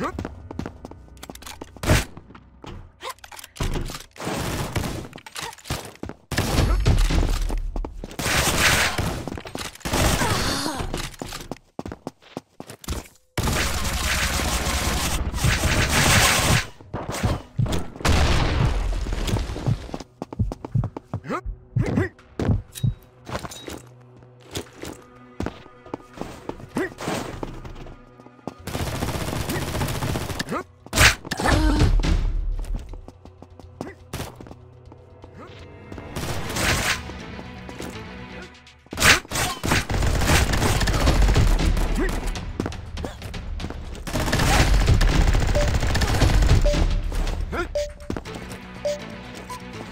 Good.